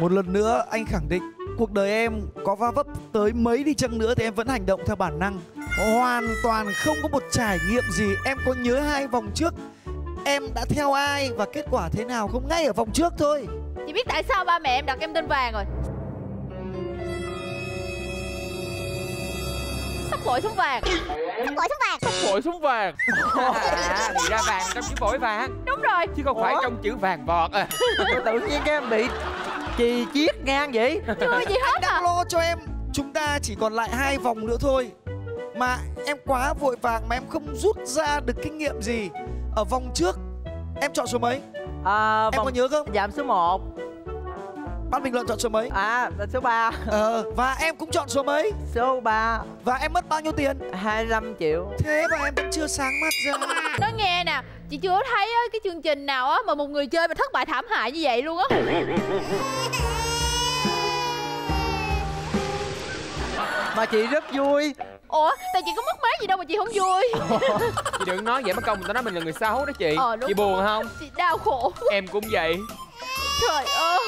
Một lần nữa anh khẳng định cuộc đời em có va vấp tới mấy đi chăng nữa thì em vẫn hành động theo bản năng. Hoàn toàn không có một trải nghiệm gì. Em có nhớ hai vòng trước em đã theo ai và kết quả thế nào không? Ngay ở vòng trước thôi. Chị biết tại sao ba mẹ em đặt em tên vàng rồi. Sắp bội xuống vàng. Sắp bội xuống vàng. Sắp bội xuống vàng. À, thì ra vàng trong chữ bội vàng. Đúng rồi. Chứ không phải trong chữ vàng vọt à. Tự nhiên các em bị chì chiết ngang vậy. Chưa gì hết. Anh đang lo cho em. Chúng ta chỉ còn lại 2 vòng nữa thôi. Mà em quá vội vàng mà em không rút ra được kinh nghiệm gì. Ở vòng trước em chọn số mấy? À, em vòng... có nhớ không? Dạ, số 1. Ban bình luận chọn số mấy? À, số 3. Và em cũng chọn số mấy? Số 3. Và em mất bao nhiêu tiền? 25 triệu. Thế mà em vẫn chưa sáng mắt ra. Nói nghe nè, chị chưa thấy cái chương trình nào á mà một người chơi mà thất bại thảm hại như vậy luôn á. Mà chị rất vui. Ủa, tại chị có mất mát gì đâu mà chị không vui. Chị đừng nói vậy mất công, người ta nói mình là người xấu đó chị. Chị buồn không? Chị đau khổ. Em cũng vậy. Trời ơi.